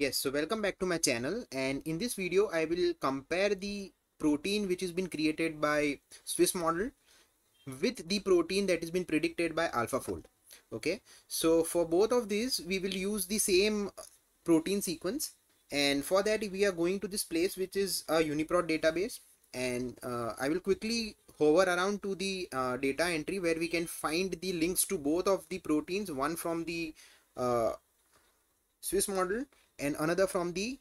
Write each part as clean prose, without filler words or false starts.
Yes, so welcome back to my channel, and in this video I will compare the protein which has been created by Swiss-Model with the protein that has been predicted by AlphaFold. Okay, so for both of these we will use the same protein sequence, and for that we are going to this place which is a UniProt database, and I will quickly hover around to the data entry where we can find the links to both of the proteins, one from the Swiss-Model and another from the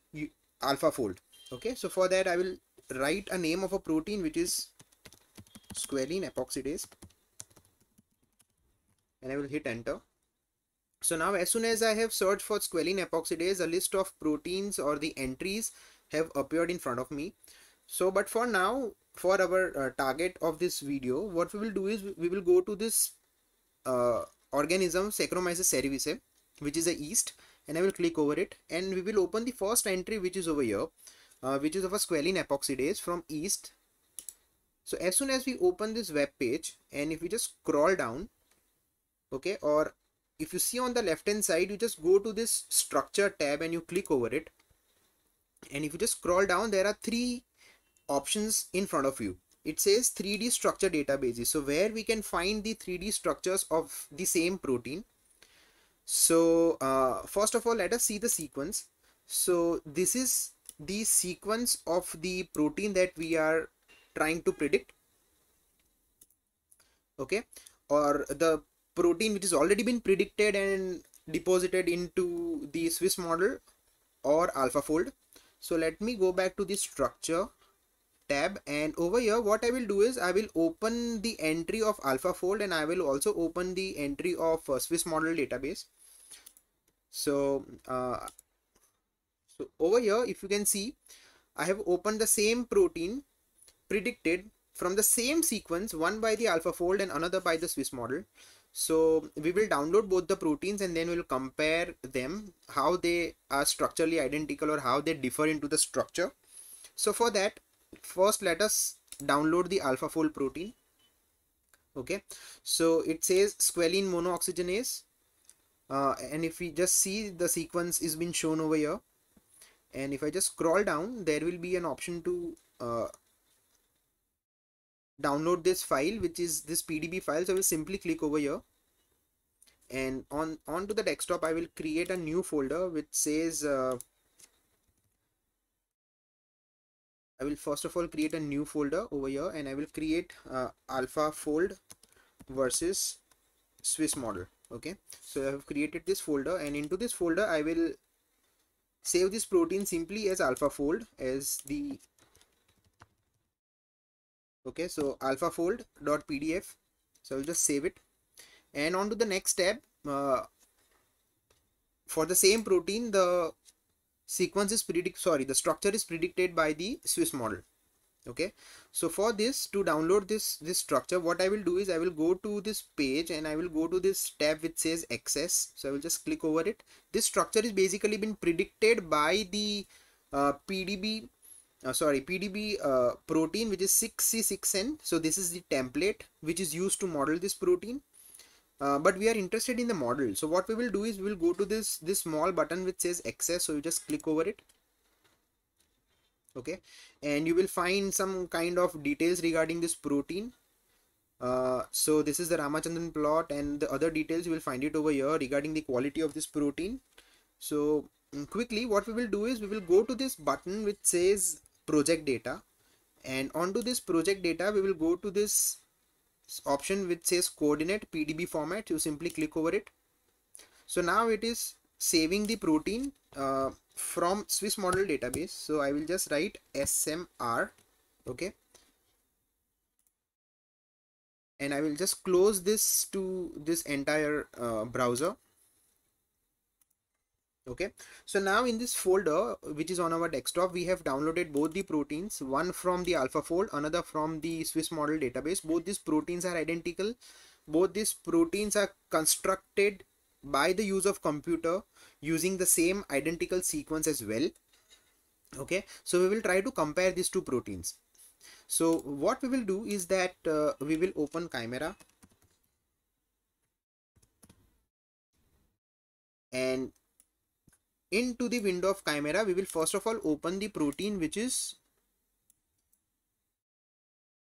AlphaFold. Okay, so for that I will write a name of a protein which is squalene epoxidase, and I will hit enter. So now as soon as I have searched for squalene epoxidase, a list of proteins or the entries have appeared in front of me. So but for now, for our target of this video, what we will do is we will go to this organism Saccharomyces cerevisiae, which is a yeast, and I will click over it, and we will open the first entry which is over here, which is of a squalene epoxidase from yeast. So as soon as we open this web page, and if we just scroll down, okay, or if you see on the left hand side, you just go to this structure tab and you click over it, and if you just scroll down, there are three options in front of you. It says 3D structure databases, so where we can find the 3D structures of the same protein. So first of all, let us see the sequence. So this is the sequence of the protein that we are trying to predict, okay, or the protein which has already been predicted and deposited into the Swiss-Model or AlphaFold. So let me go back to the structure tab, and over here what I will do is I will open the entry of AlphaFold, and I will also open the entry of Swiss-Model database. So over here, if you can see, I have opened the same protein predicted from the same sequence, one by the AlphaFold and another by the Swiss-Model. So we will download both the proteins, and then we will compare them, how they are structurally identical or how they differ into the structure. So for that, first let us download the AlphaFold protein. Okay, so it says squalene monooxygenase, and if we just see, the sequence is being shown over here, and if I just scroll down, there will be an option to download this file, which is this PDB file. So I will simply click over here, and onto the desktop I will create a new folder which says I will first of all create a new folder over here, and I will create AlphaFold versus Swiss-Model. Okay, so I have created this folder, and into this folder I will save this protein simply as AlphaFold as the okay, so alphafold.pdf. so I'll just save it, and on to the next tab. For the same protein, the sequence is the structure is predicted by the Swiss-Model. Okay, so for this, to download this structure, what I will do is I will go to this page, and I will go to this tab which says access. So I will just click over it. This structure is basically been predicted by the PDB protein, which is 6C6N. So this is the template which is used to model this protein, but we are interested in the model. So what we will do is we will go to this small button which says access. So you just click over it, okay, and you will find some kind of details regarding this protein. So this is the Ramachandran plot, and the other details you will find it over here regarding the quality of this protein. So quickly what we will do is we will go to this button which says project data, and onto this project data we will go to this option which says coordinate PDB format. You simply click over it. So now it is saving the protein from Swiss-Model database. So I will just write SMR, okay, and I will just close this to this entire browser. Okay, so now in this folder which is on our desktop, we have downloaded both the proteins, one from the AlphaFold, another from the Swiss-Model database. Both these proteins are identical. Both these proteins are constructed by the use of computer using the same identical sequence as well. Okay, so we will try to compare these two proteins. So what we will do is that we will open Chimera, and into the window of Chimera, we will first of all open the protein which is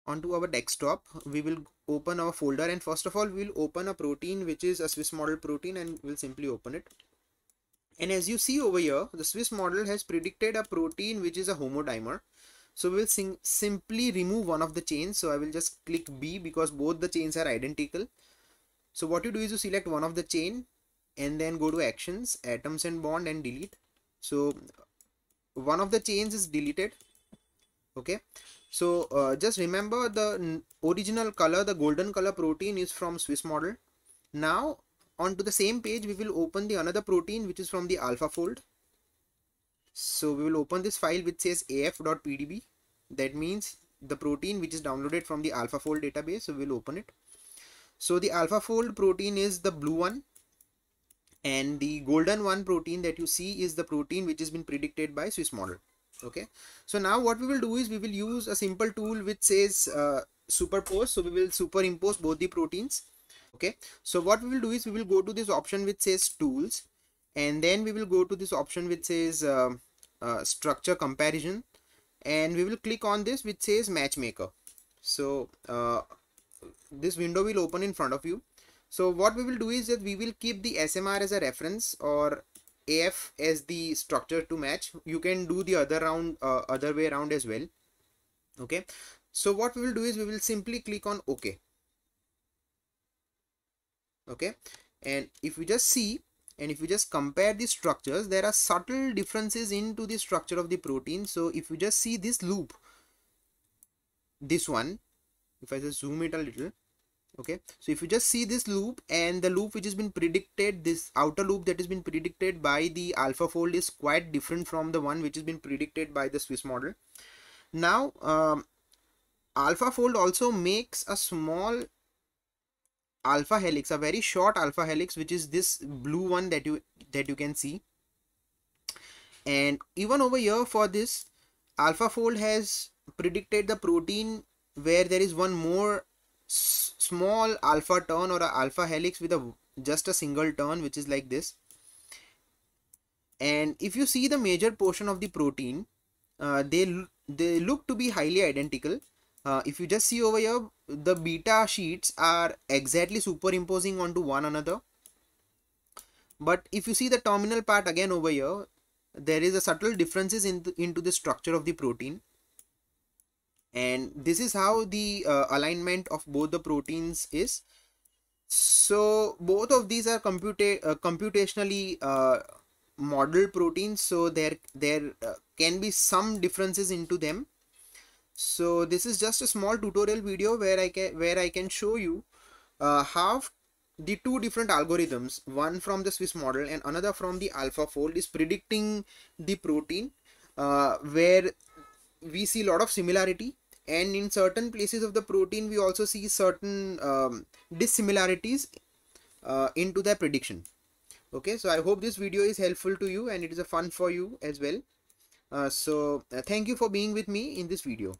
onto our desktop. We will open our folder, and first of all we will open a protein which is a Swiss-Model protein, and we'll simply open it. And as you see over here, the Swiss-Model has predicted a protein which is a homodimer. So we will simply remove one of the chains. So I will just click B because both the chains are identical. So what you do is you select one of the chain and then go to actions, atoms and bond, and delete. So one of the chains is deleted. Okay, so just remember the original color, the golden color protein is from Swiss-Model. Now onto the same page we will open the another protein which is from the AlphaFold. So we will open this file which says af.pdb. That means the protein which is downloaded from the AlphaFold database. So we will open it. So the AlphaFold protein is the blue one, and the golden one protein that you see is the protein which has been predicted by Swiss-Model. Okay, so now what we will do is we will use a simple tool which says superpose. So we will superimpose both the proteins. Okay, so what we will do is we will go to this option which says tools, and then we will go to this option which says structure comparison, and we will click on this which says matchmaker. So this window will open in front of you. So what we will do is that we will keep the SMR as a reference or AF as the structure to match. You can do the other way around as well. Okay, so what we will do is we will simply click on OK. Okay, and if we just see, and if we just compare the structures, there are subtle differences into the structure of the protein. So if you just see this loop, this one, if I just zoom it a little, okay, so if you just see this loop and the loop which has been predicted, this outer loop that has been predicted by the AlphaFold is quite different from the one which has been predicted by the Swiss-Model. Now AlphaFold also makes a small alpha helix, a very short alpha helix, which is this blue one that you can see. And even over here for this, AlphaFold has predicted the protein where there is one more small alpha turn or a alpha helix with just a single turn, which is like this. And if you see the major portion of the protein, they look to be highly identical. If you just see over here, the beta sheets are exactly superimposing onto one another. But if you see the terminal part again over here, there is a subtle differences into the structure of the protein. And this is how the alignment of both the proteins is. So both of these are computationally modeled proteins. So there can be some differences into them. So this is just a small tutorial video where I can show you how the two different algorithms, one from the Swiss-Model and another from the AlphaFold, is predicting the protein, where we see a lot of similarity, and in certain places of the protein we also see certain dissimilarities into their prediction. Okay, so I hope this video is helpful to you and it is a fun for you as well. Thank you for being with me in this video.